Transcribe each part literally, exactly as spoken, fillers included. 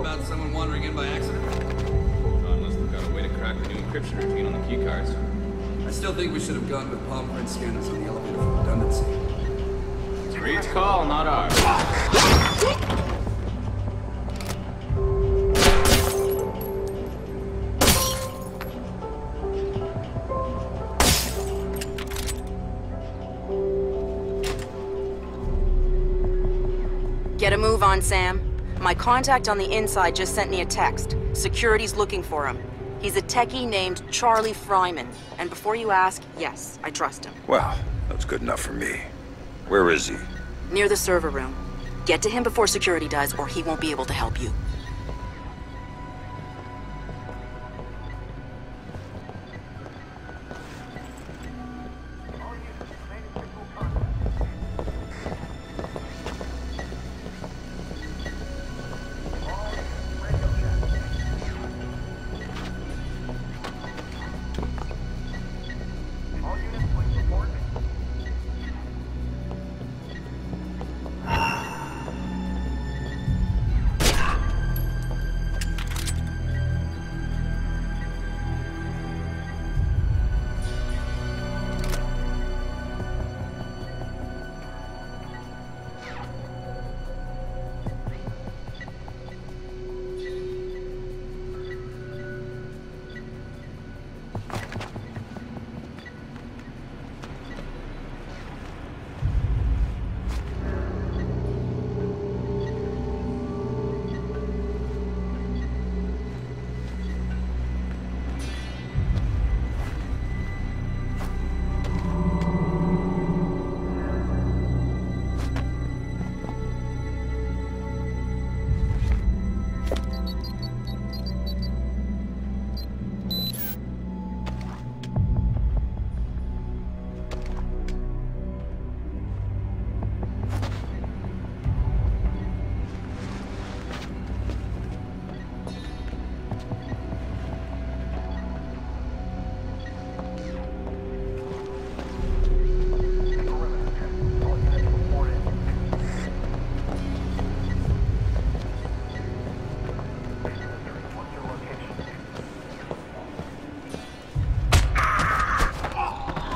about someone wandering in by accident? Unless we've got a way to crack the new encryption routine on the key cards. I still think we should have gone with palm print scanners on the elevator for redundancy. It's Reed's call, not ours. Get a move on, Sam. My contact on the inside just sent me a text. Security's looking for him. He's a techie named Charlie Fryman. And before you ask, yes, I trust him. Well, that's good enough for me. Where is he? Near the server room. Get to him before security does, or he won't be able to help you.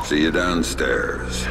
See you downstairs.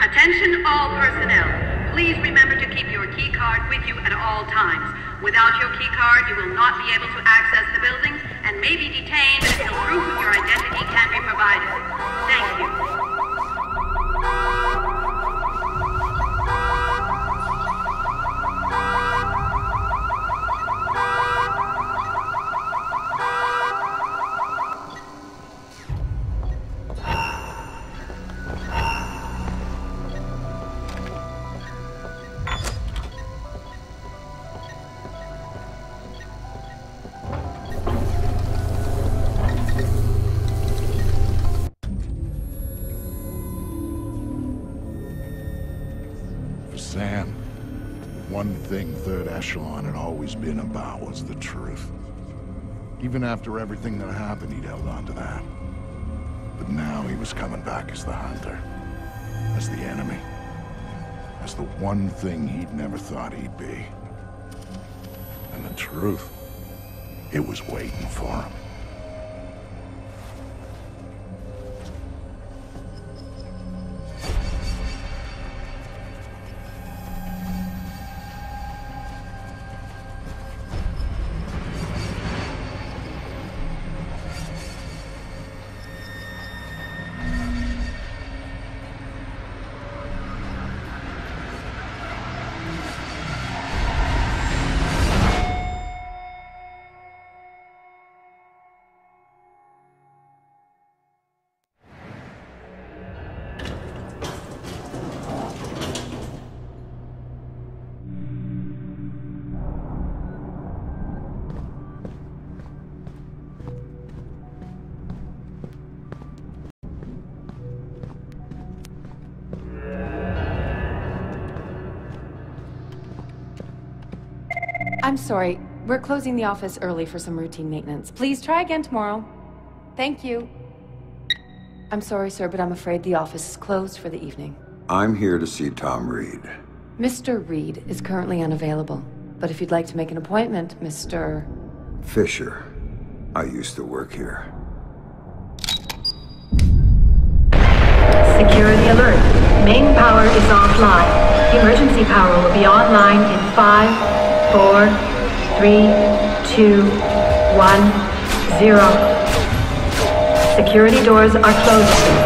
Attention all personnel. Please remember to keep your key card with you at all times. Without your key card, you will not be able to access the building and may be detained until proof of your identity can be provided. Thank you. Third Echelon had always been about was the truth. Even after everything that happened, he'd held on to that. But now he was coming back as the hunter, as the enemy, as the one thing he'd never thought he'd be. And the truth, it was waiting for him. I'm sorry. We're closing the office early for some routine maintenance. Please try again tomorrow. Thank you. I'm sorry, sir, but I'm afraid the office is closed for the evening. I'm here to see Tom Reed. Mister Reed is currently unavailable, but if you'd like to make an appointment, Mister Fisher. I used to work here. Security alert. Main power is offline. Emergency power will be online in five, Four, three, two, one, zero. Security doors are closed.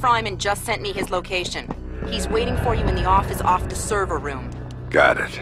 Fryman just sent me his location. He's waiting for you in the office off the server room. Got it.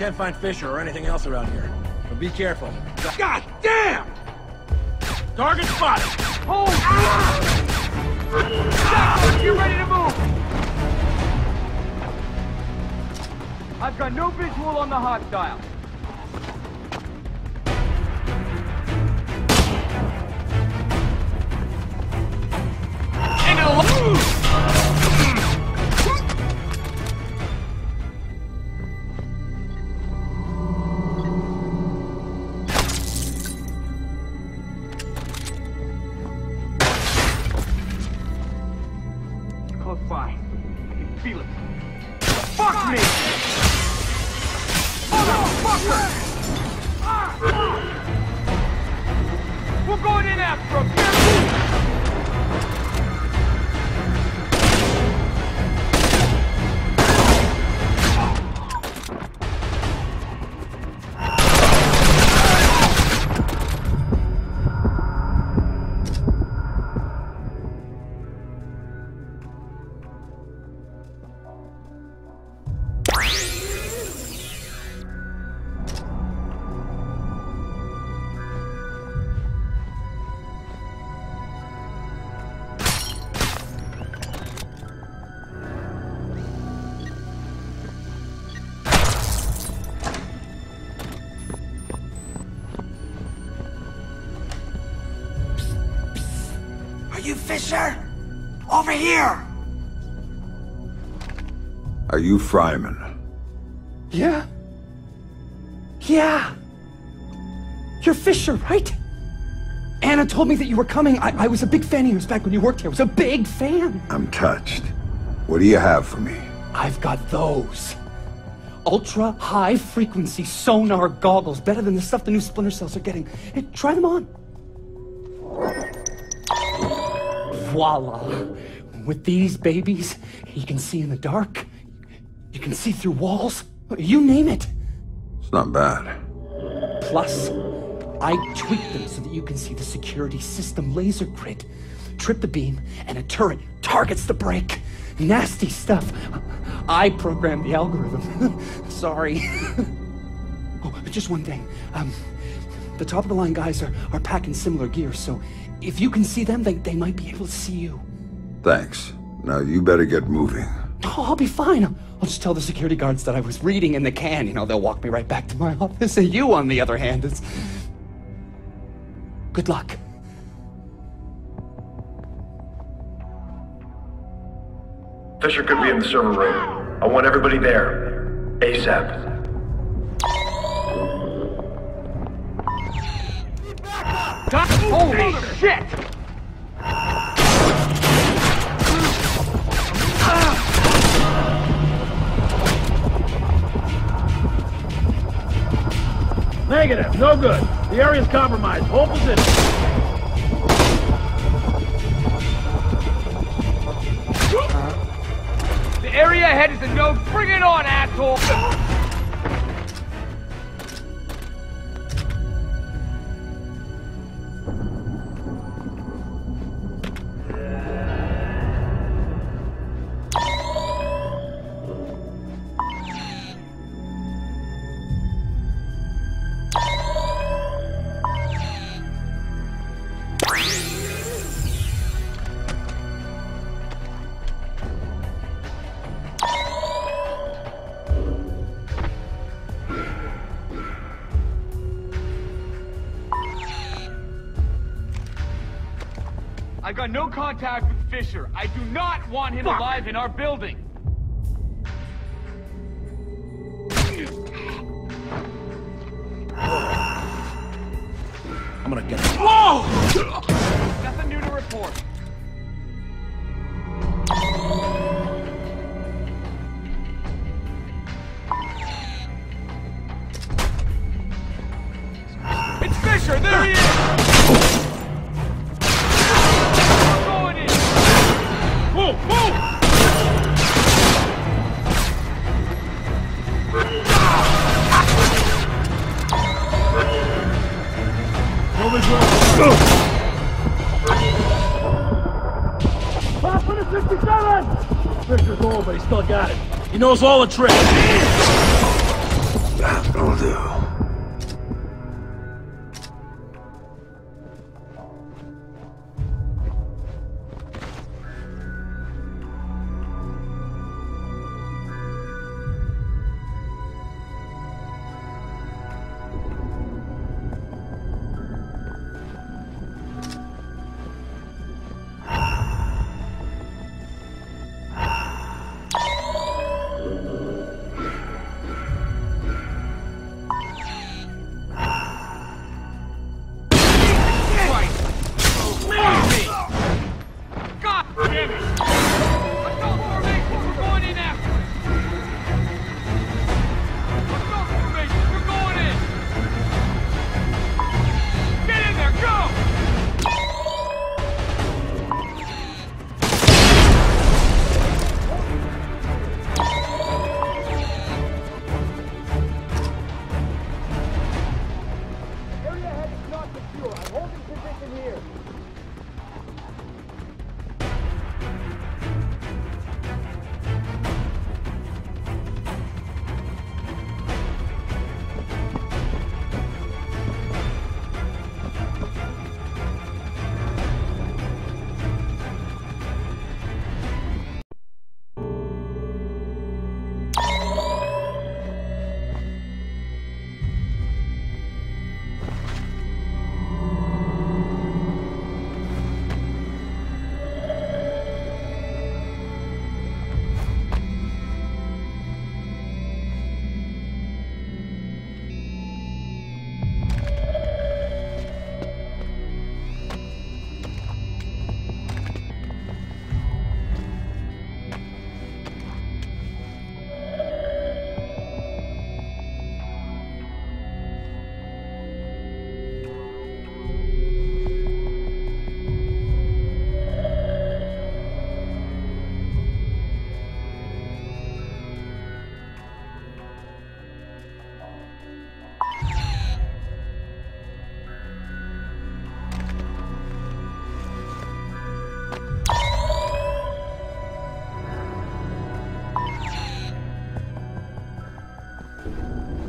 Can't find Fisher or anything else around here, but be careful. God damn! Target spotted! Hold! Ah! You ready to move? I've got no visual on the hostile. Fisher? Over here! Are you Fryman? Yeah. Yeah. You're Fisher, right? Anna told me that you were coming. I, I was a big fan of yours back when you worked here. I was a big fan. I'm touched. What do you have for me? I've got those. Ultra high frequency sonar goggles. Better than the stuff the new Splinter Cells are getting. Hey, try them on. Voila. With these babies, you can see in the dark. You can see through walls. You name it. It's not bad. Plus, I tweaked them so that you can see the security system laser grid. Trip the beam, and a turret targets the break. Nasty stuff. I programmed the algorithm. Sorry. Oh, just one thing. Um, the top-of-the-line guys are, are packing similar gear, so if you can see them, they, they might be able to see you. Thanks. Now you better get moving. Oh, I'll be fine. I'll just tell the security guards that I was reading in the can. You know, they'll walk me right back to my office. And you, on the other hand, is... Good luck. Fisher could be in the server room. I want everybody there. ASAP. God, holy shit! Negative, no good. The area's compromised. Hold position. Area ahead is a no. Bring it on, asshole! I've got no contact with Fisher. I do not want him Fuck. alive in our building. I'm gonna get him. Whoa! Nothing new to report. It's Fisher! There he is! Still got it. He knows all the tricks. That'll do.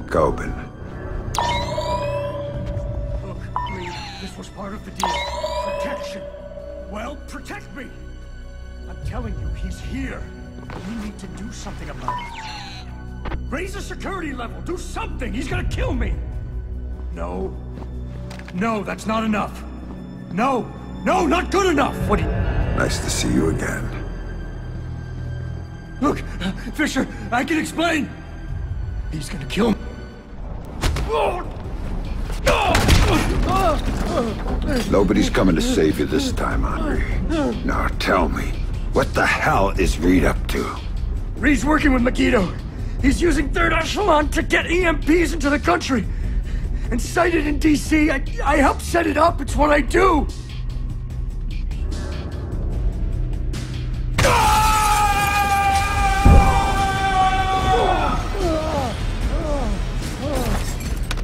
Kobin. Look, Reed, this was part of the deal. Protection. Well, protect me. I'm telling you, he's here. We need to do something about it. Raise the security level. Do something. He's gonna kill me. No. No, that's not enough. No. No, not good enough. What? Nice to see you again. Look, Fisher, I can explain. He's gonna kill me. Nobody's coming to save you this time, Henri. Now tell me, what the hell is Reed up to? Reed's working with Megiddo. He's using Third Echelon to get E M Ps into the country. And sighted in D C. I, I helped set it up. It's what I do.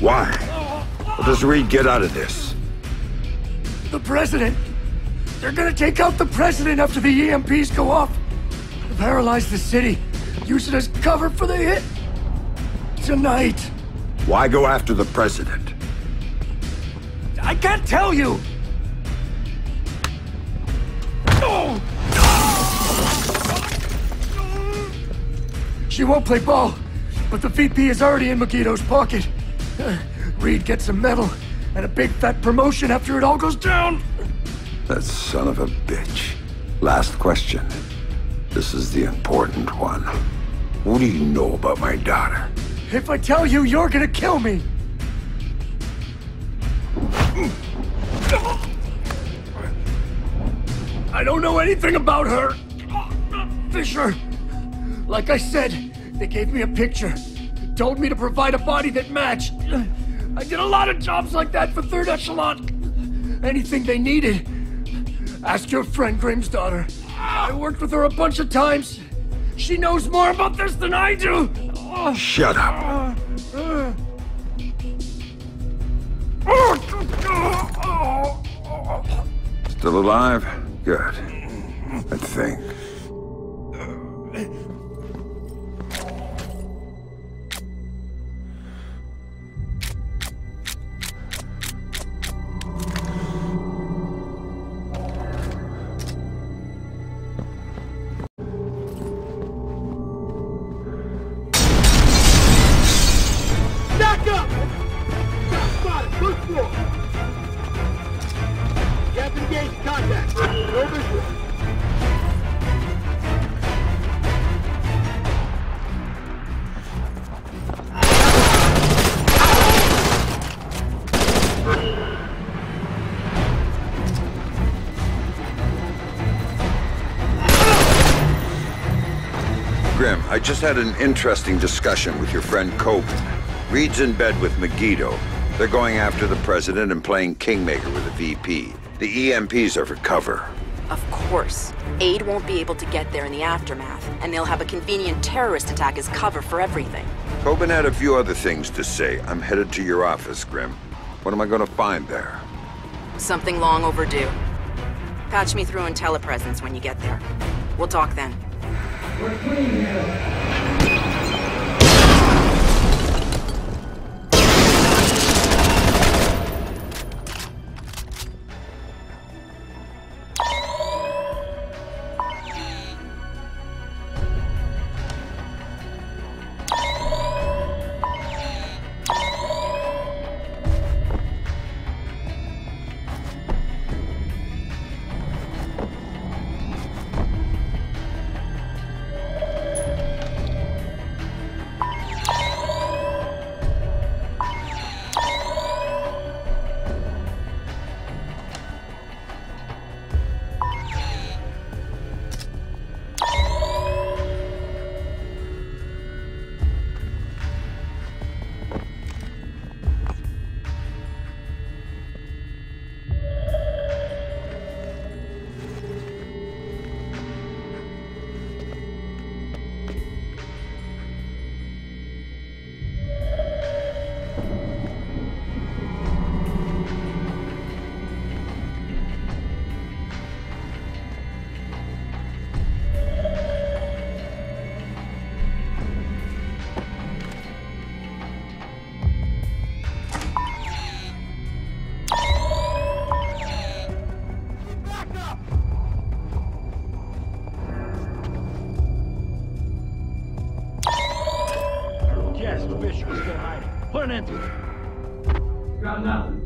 Why? What does Reed get out of this? The president. They're gonna take out the president after the E M Ps go off. Paralyze the city. Use it as cover for the hit. Tonight. Why go after the president? I can't tell you. No. She won't play ball, but the V P is already in Megiddo's pocket. Uh, Reed gets a medal and a big fat promotion after it all goes down. That son of a bitch. Last question. This is the important one. What do you know about my daughter? If I tell you, you're gonna kill me. I don't know anything about her. Fisher. Like I said, they gave me a picture. Told me to provide a body that matched. I did a lot of jobs like that for Third Echelon. Anything they needed. Ask your friend Grimm's daughter. I worked with her a bunch of times. She knows more about this than I do. Shut up. Still alive? Good. I think. I just had an interesting discussion with your friend Kobin. Reed's in bed with Megiddo. They're going after the president and playing Kingmaker with a V P. The E M Ps are for cover. Of course. Aid won't be able to get there in the aftermath, and they'll have a convenient terrorist attack as cover for everything. Kobin had a few other things to say. I'm headed to your office, Grimm. What am I going to find there? Something long overdue. Patch me through in telepresence when you get there. We'll talk then. We're clean now. Mister Fisher is still hiding. Put an end to it. Got nothing.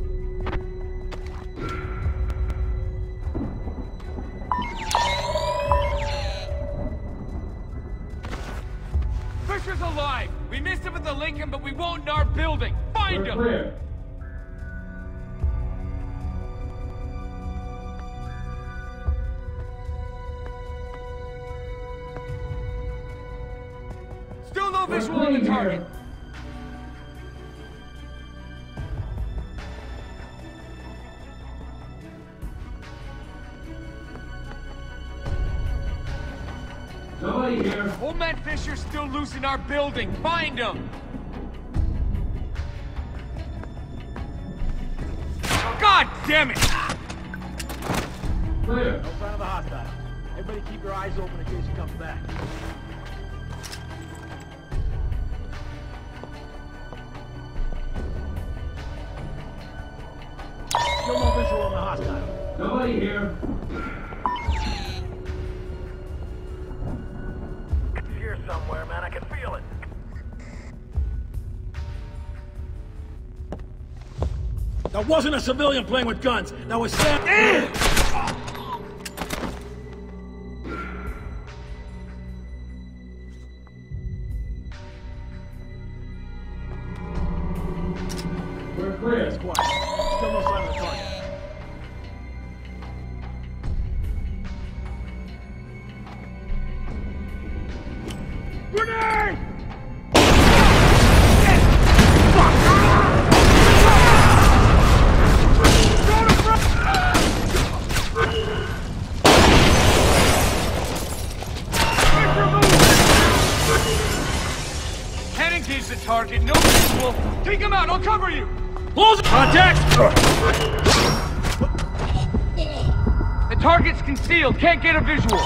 Fisher's alive! We missed him at the Lincoln, but we won't in our building! Find We're him! Clear. Still no visual on the target! Here. Old man Fisher's still loose in our building. Find him! God damn it! Clear. No sign of the hostile. Everybody keep your eyes open in case he comes back. Still no visual on the hostile. Nobody here. Somewhere, man, I can feel it. That wasn't a civilian playing with guns. That was Sam. Eh! Oh. We're clear. Squad. Still no sign of the target. Can't get a visual.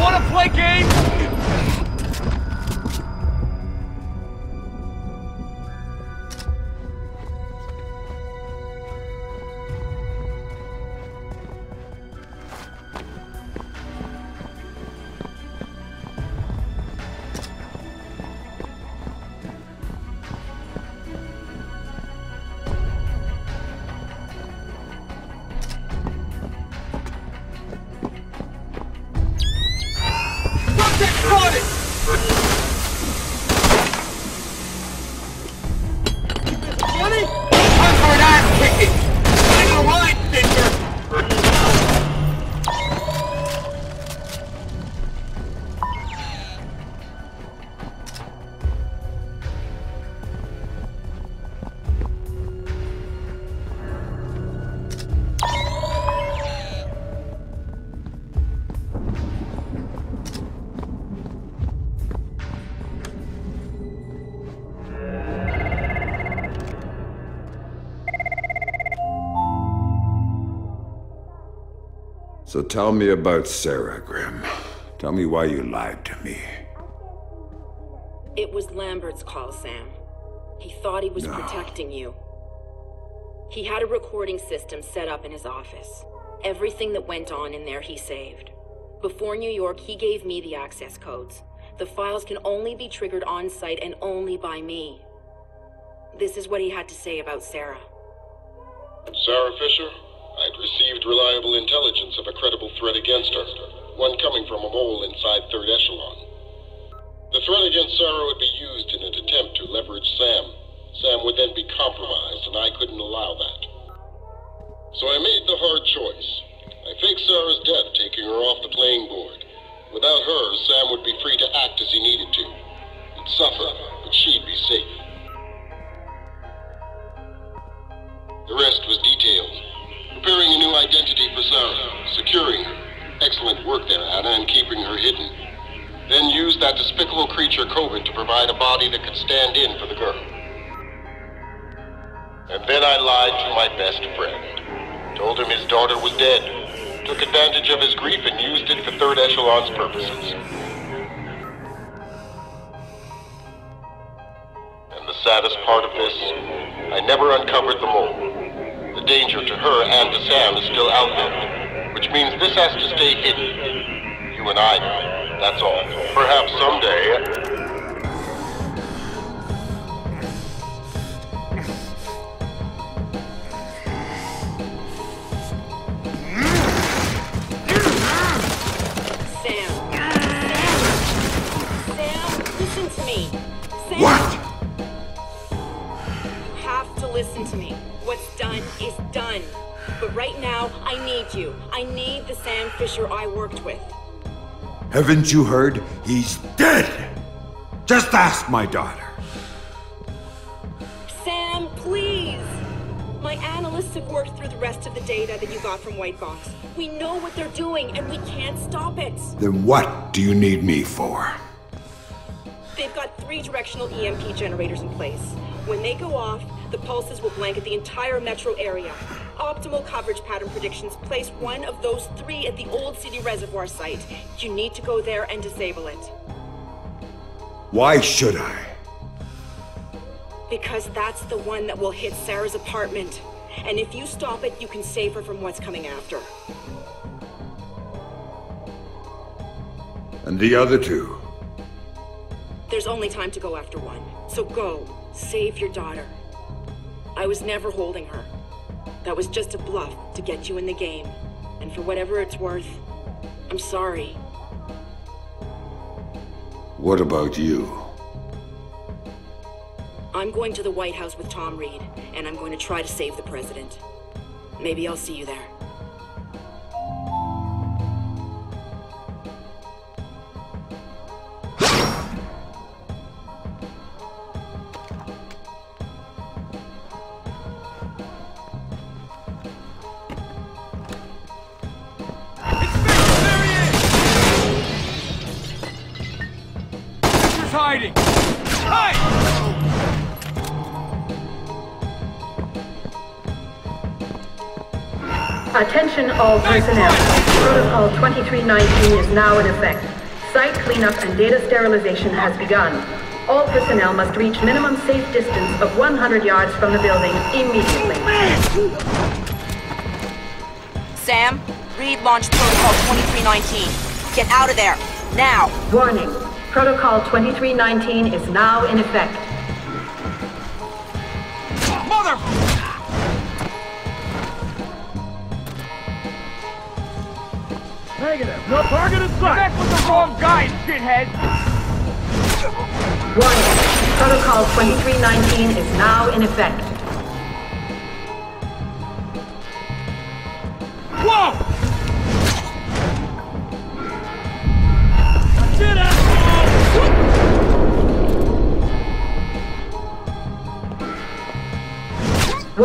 Wanna play games? So tell me about Sarah, Grimm. Tell me why you lied to me. It was Lambert's call, Sam. He thought he was no. protecting you. He had a recording system set up in his office. Everything that went on in there he saved. Before New York, he gave me the access codes. The files can only be triggered on site and only by me. This is what he had to say about Sarah. Sarah Fisher? I'd received reliable intelligence of a credible threat against her, one coming from a mole inside Third Echelon. The threat against Sarah would be used in an attempt to leverage Sam. Sam would then be compromised, and I couldn't allow that. So I made the hard choice. I faked Sarah's death, taking her off the playing board. Without her, Sam would be free to act as he needed to. He'd suffer, but she'd be safe. The rest was detailed. Preparing a new identity for Sarah, securing her, excellent work there, Anna, and keeping her hidden. Then used that despicable creature, Kobin, to provide a body that could stand in for the girl. And then I lied to my best friend. Told him his daughter was dead. Took advantage of his grief and used it for Third Echelon's purposes. And the saddest part of this, I never uncovered the mole. The danger to her and to Sam is still out there, which means this has to stay hidden. You and I know, that's all. Perhaps someday. Listen to me. Sam, what? You have to listen to me. What's done is done. But right now, I need you. I need the Sam Fisher I worked with. Haven't you heard? He's dead! Just ask my daughter. Sam, please! My analysts have worked through the rest of the data that you got from White Box. We know what they're doing, and we can't stop it. Then what do you need me for? They've got three directional E M P generators in place. When they go off, the pulses will blanket the entire metro area. Optimal coverage pattern predictions place one of those three at the Old City Reservoir site. You need to go there and disable it. Why should I? Because that's the one that will hit Sarah's apartment. And if you stop it, you can save her from what's coming after. And the other two? There's only time to go after one. So go. Save your daughter. I was never holding her. That was just a bluff to get you in the game. And for whatever it's worth, I'm sorry. What about you? I'm going to the White House with Tom Reed, and I'm going to try to save the president. Maybe I'll see you there. Attention all personnel. Protocol twenty-three nineteen is now in effect. Site cleanup and data sterilization has begun. All personnel must reach minimum safe distance of one hundred yards from the building immediately. Sam, Reed launched Protocol twenty-three nineteen. Get out of there, now! Warning, Protocol twenty-three nineteen is now in effect. No target in sight! Connect with the wrong guy, shithead! Warning. Protocol twenty-three nineteen is now in effect. Whoa! That's it,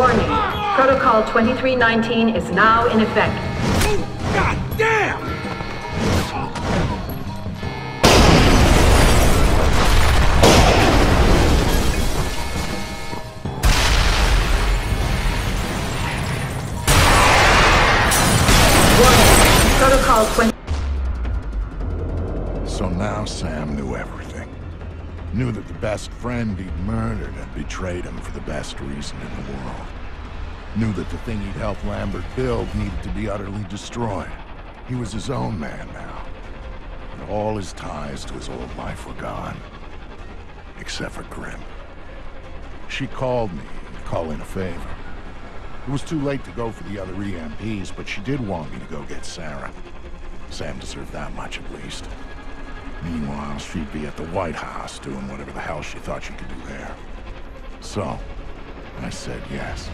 asshole! Warning. Protocol twenty-three nineteen is now in effect. God damn! So now Sam knew everything. Knew that the best friend he'd murdered had betrayed him for the best reason in the world. Knew that the thing he'd helped Lambert build needed to be utterly destroyed. He was his own man now. And all his ties to his old life were gone. Except for Grimm. She called me to call in a favor. It was too late to go for the other E M Ps, but she did want me to go get Sarah. Sam deserved that much, at least. Meanwhile, she'd be at the White House doing whatever the hell she thought she could do there. So, I said yes.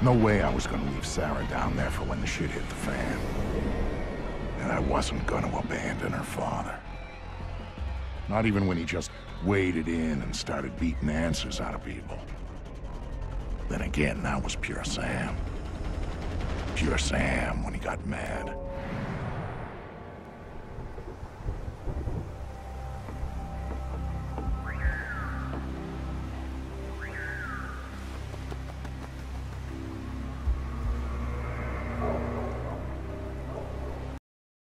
No way I was gonna leave Sarah down there for when the shit hit the fan. And I wasn't gonna abandon her father. Not even when he just waded in and started beating answers out of people. Then again, that was pure Sam. Pure Sam when he got mad.